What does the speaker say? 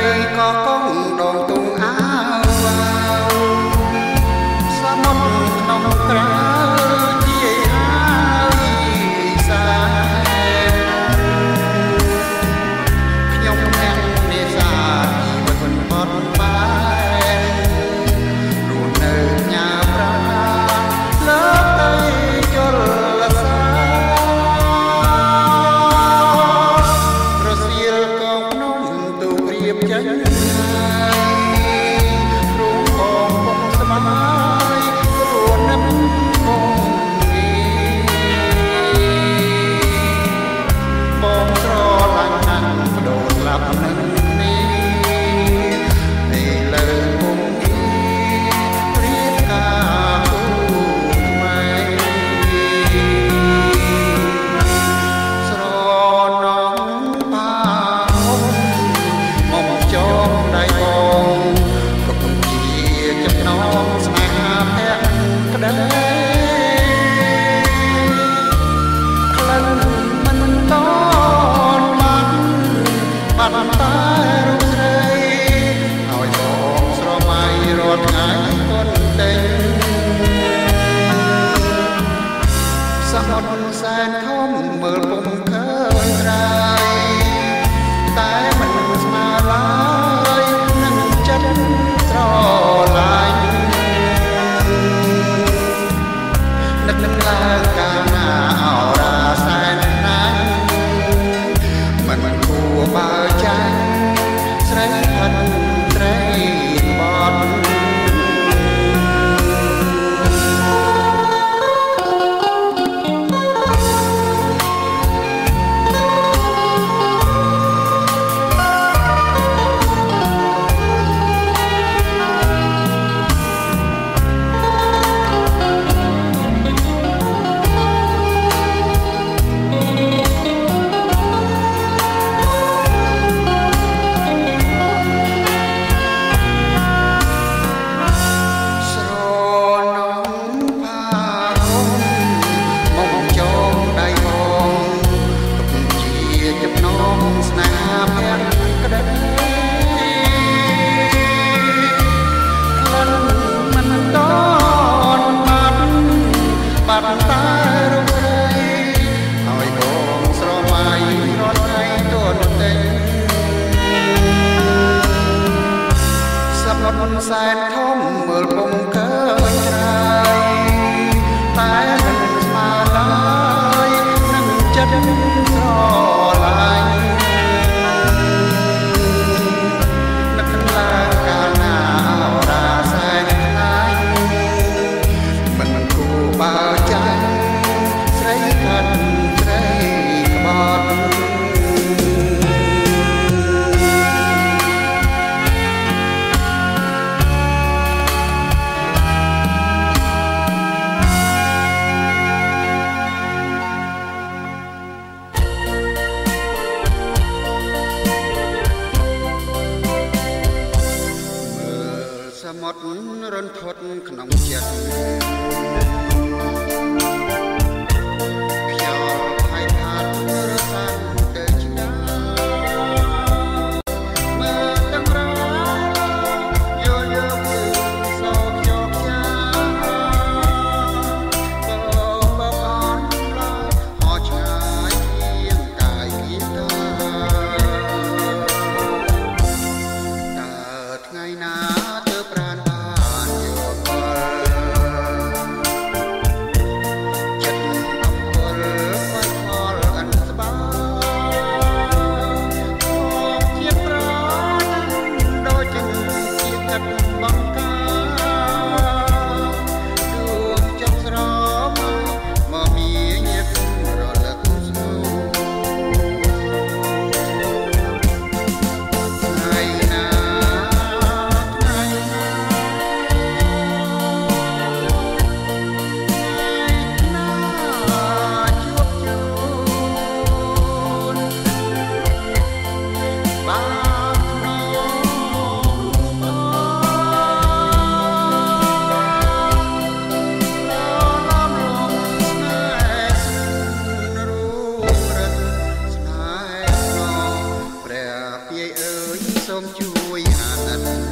đây có con đồn tung áo sao mong nồng ra chia xa nhông em để xa mà còn bọt bay luôn nơi nhà ra lớp tay cho là sao rồi xiêu con nóng tù riêng chân សូមជួយអាណិត